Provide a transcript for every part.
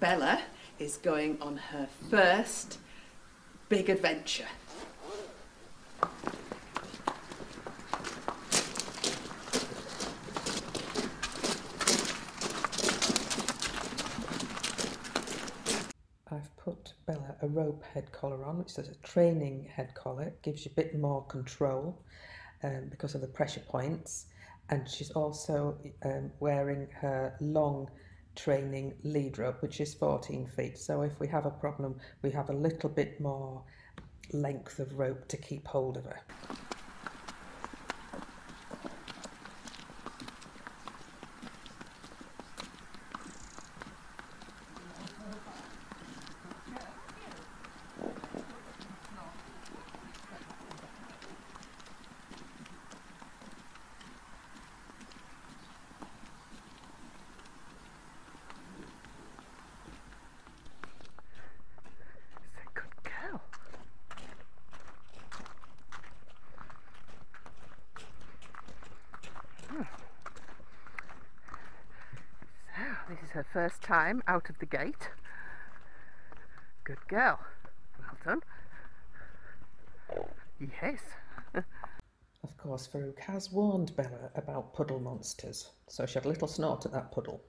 Bella is going on her first big adventure. I've put Bella a rope head collar on, which is a training head collar. It gives you a bit more control because of the pressure points. And she's also wearing her long training lead rope, which is 14 feet. So if we have a problem, we have a little bit more length of rope to keep hold of her. This is her first time out of the gate. Good girl. Well done. Yes. Of course, Farouk has warned Bella about puddle monsters, so she had a little snort at that puddle.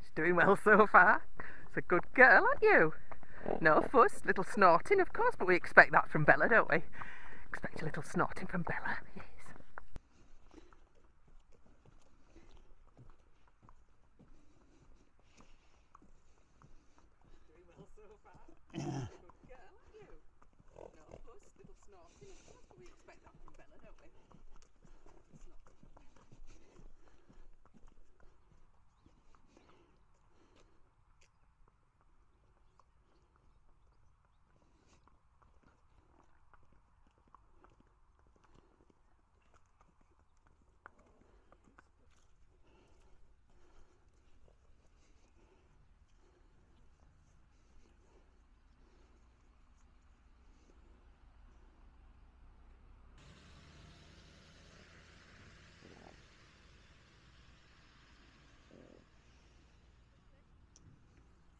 She's doing well so far. It's a good girl, aren't you? No fuss, little snorting of course, but we expect that from Bella, don't we? Expect a little snorting from Bella, yes. Very well so far. Good girl, aren't you? No fuss, little snorting of course, but we expect that from Bella, don't we?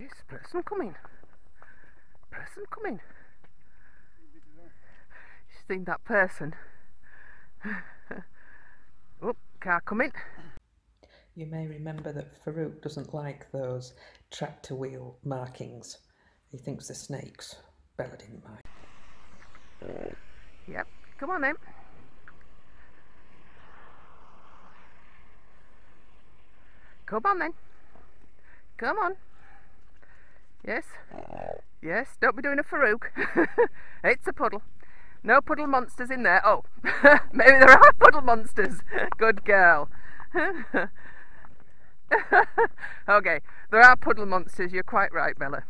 Yes, person coming. Person coming. You seen that person? Oh, car coming. You may remember that Farouk doesn't like those tractor wheel markings. He thinks they're snakes. Bella didn't mind. Yep, come on then. Come on then. Come on. Yes, yes, don't be doing a Farouk. It's a puddle. No puddle monsters in there. Oh, maybe there are puddle monsters. Good girl. Okay, there are puddle monsters. You're quite right, Bella.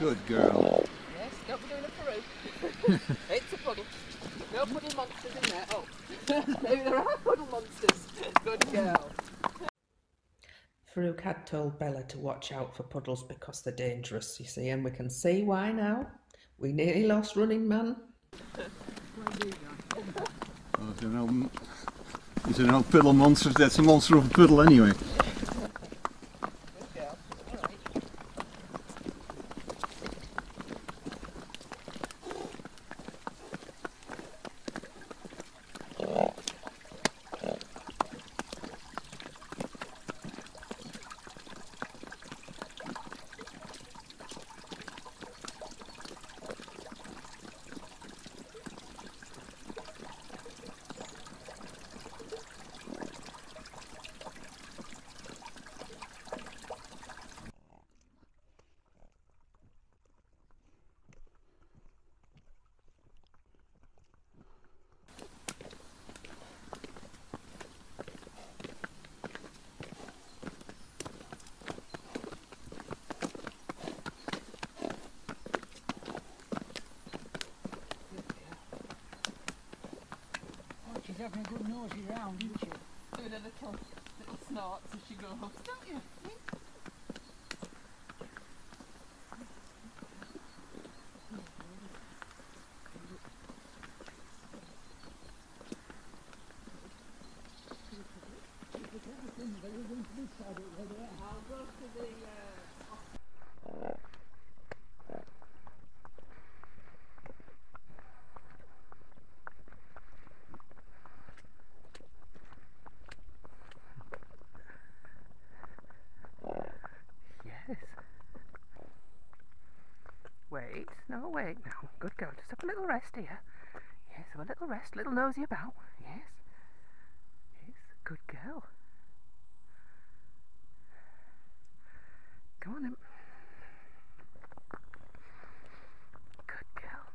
Good girl. Yes, don't be doing a Farouk. It's a puddle. No puddle monsters in there. Oh, maybe there are puddle monsters. Good girl. Farouk had told Bella to watch out for puddles because they're dangerous, you see, and we can see why now. We nearly lost Running Man. Well, if there are no puddle monsters, that's a monster of a puddle anyway. She's having a good nosy round, isn't she? Doing a little snort as she goes, don't you? I'll go to the office. Yes. Wait, no, wait, no. Good girl, just have a little rest here. Yes, have a little rest, little nosy about. Yes. Yes, good girl. Come on in. Good girl.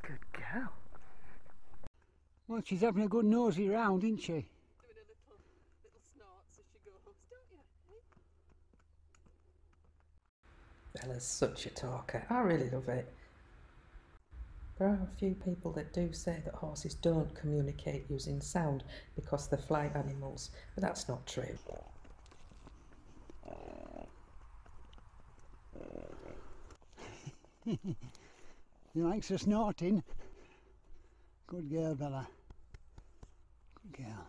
Good girl. Well, she's having a good nosy round, isn't she? Doing a little snort as she goes, don't you? Bella's such a talker. I really love it. There are a few people that do say that horses don't communicate using sound because they're flight animals, but that's not true. He likes her snorting. Good girl, Bella. Good girl.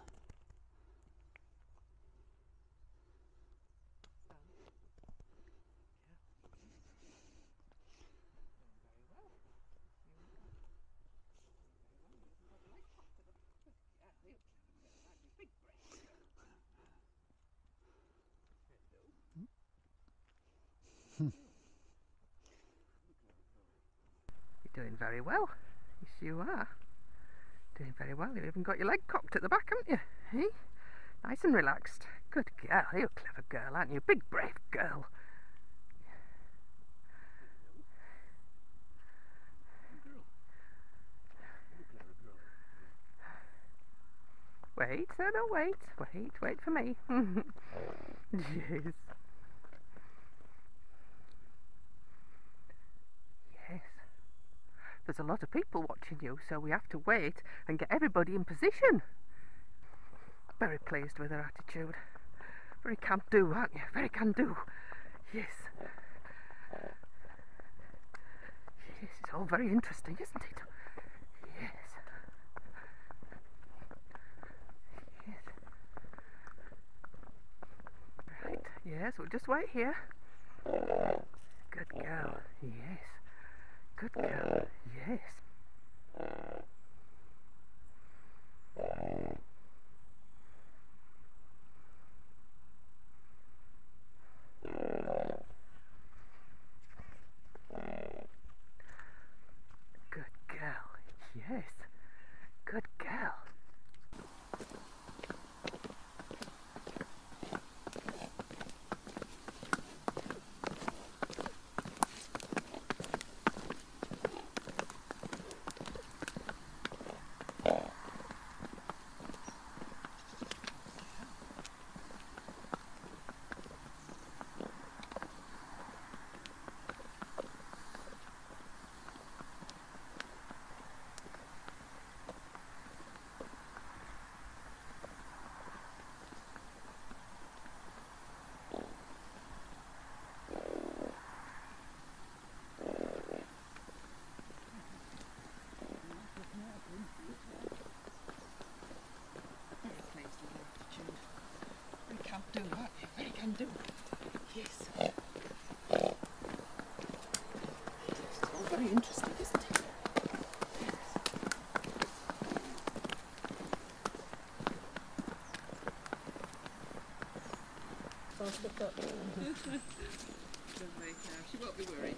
You're doing very well, yes you are. Doing very well, you've even got your leg cocked at the back, haven't you? Hey? Nice and relaxed. Good girl, you're a clever girl, aren't you? Big brave girl. Wait, no, no, wait for me. Jeez. There's a lot of people watching you, so we have to wait and get everybody in position. Very pleased with her attitude. Very can do, aren't you? Very can do. Yes. Yes, it's all very interesting, isn't it? Yes. Yes. Right, yes, we'll just wait here. Good girl, yes. Good girl, yes. Good girl, yes. Good girl. Do what you can do. Yes. It's all very interesting, isn't it? Yes. Don't make her. She won't be worried.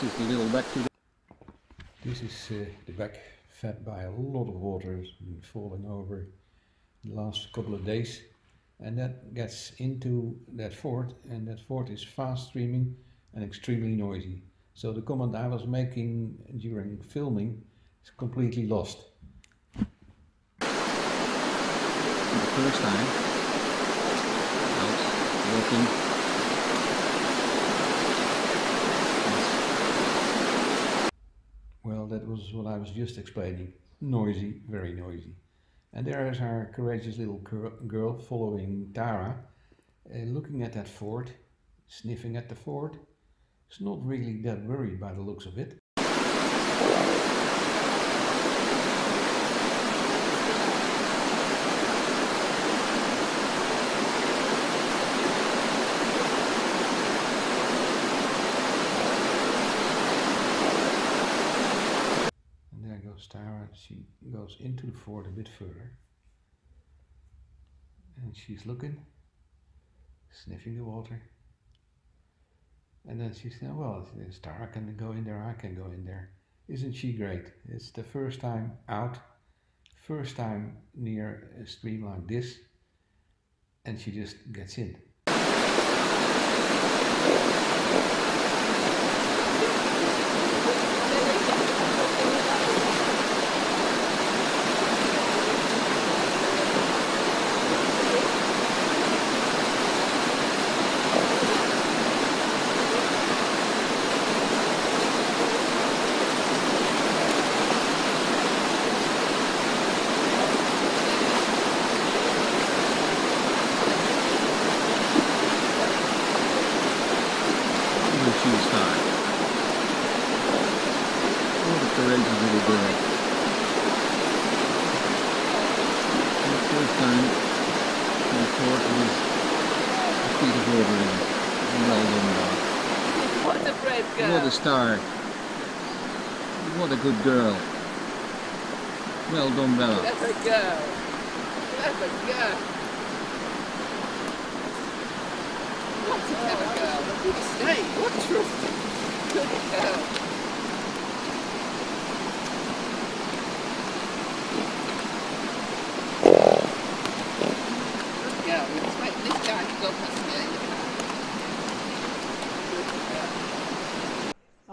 This is the little back to the... This is the back fed by a lot of water. It's been falling over the last couple of days, and that gets into that ford, and that ford is fast streaming and extremely noisy. So the comment I was making during filming is completely lost. The first time out walking, well, that was what I was just explaining. Noisy, very noisy. And there is our courageous little girl following Tara, looking at that ford, sniffing at the ford. She's not really that worried by the looks of it. Tara, she goes into the ford a bit further, and she's looking, sniffing the water, and then she said, well, Tara can go in there, I can go in there. Isn't she great? It's the first time out, first time near a stream like this, and she just gets in. What a brave girl! What a star! What a good girl! Well done, Bella! That's a girl! That's a girl! What a clever girl! What a snake! What a good girl!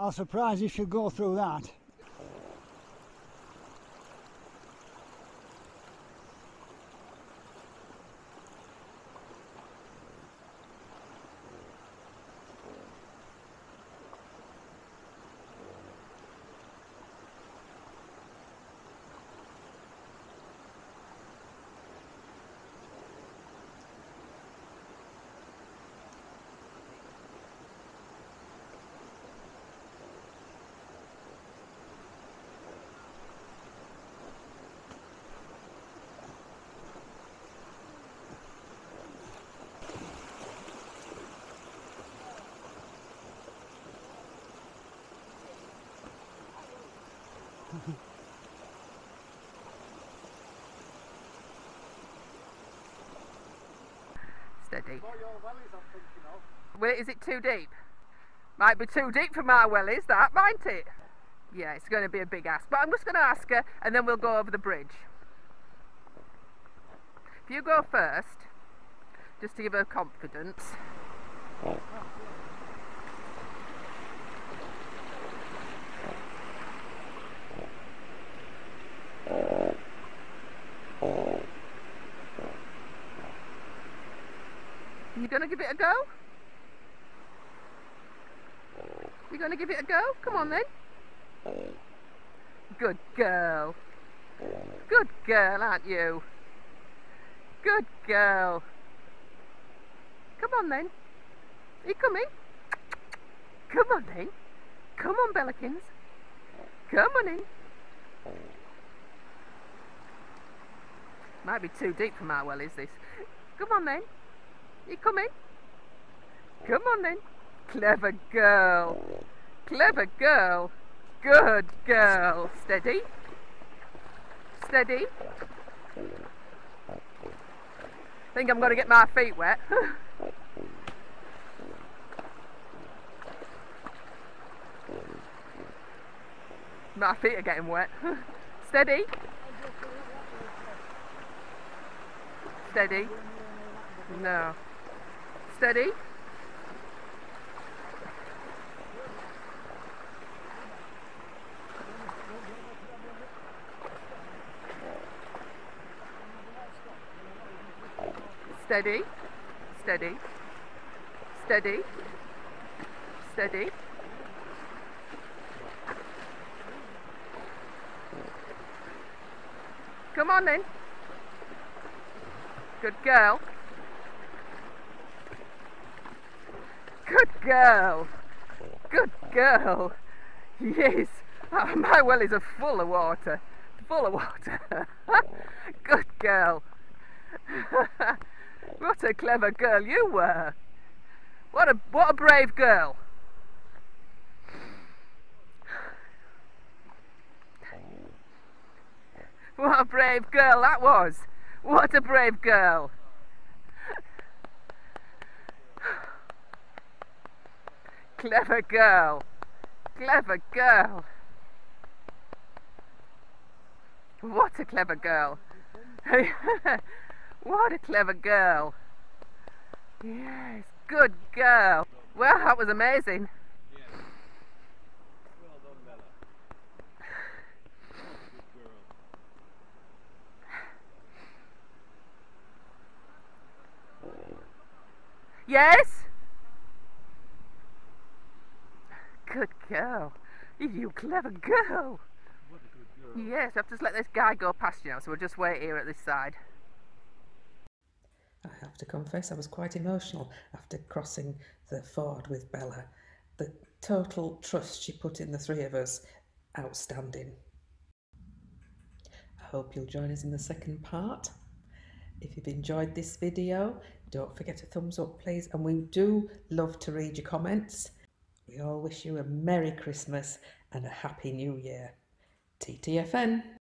I'm surprised if you go through that. Steady. Well, is it too deep? Might be too deep for my wellies, that, mightn't it? Yeah, it's going to be a big ask, but I'm just going to ask her and then we'll go over the bridge. If you go first, just to give her confidence. Oh. You gonna give it a go? You gonna give it a go? Come on then. Good girl. Good girl, aren't you? Good girl. Come on then. Are you coming? Come on then. Come on, Bellakins. Come on in. Might be too deep for my well, is this? Come on then. You come in? Come on then. Clever girl. Clever girl. Good girl. Steady. Steady. Think I'm going to get my feet wet. My feet are getting wet. Steady. Steady. No. Steady. Steady, steady, steady, steady. Come on then. Good girl. Good girl. Good girl. Yes. Oh, my well is full of water. Full of water. Good girl. What a clever girl you were. What a brave girl. What a brave girl that was. What a brave girl. Clever girl. Clever girl. What a clever girl. What a clever girl. Yes, good girl. Well, that was amazing. Yes. Well done, Bella. Good girl. Yes? Good girl. You clever girl. What a good girl. Yes, I've just let this guy go past you now, so we'll just wait here at this side. I have to confess I was quite emotional after crossing the ford with Bella. The total trust she put in the three of us, outstanding. I hope you'll join us in the second part. If you've enjoyed this video, don't forget a thumbs up please, and we do love to read your comments. We all wish you a Merry Christmas and a Happy New Year. TTFN!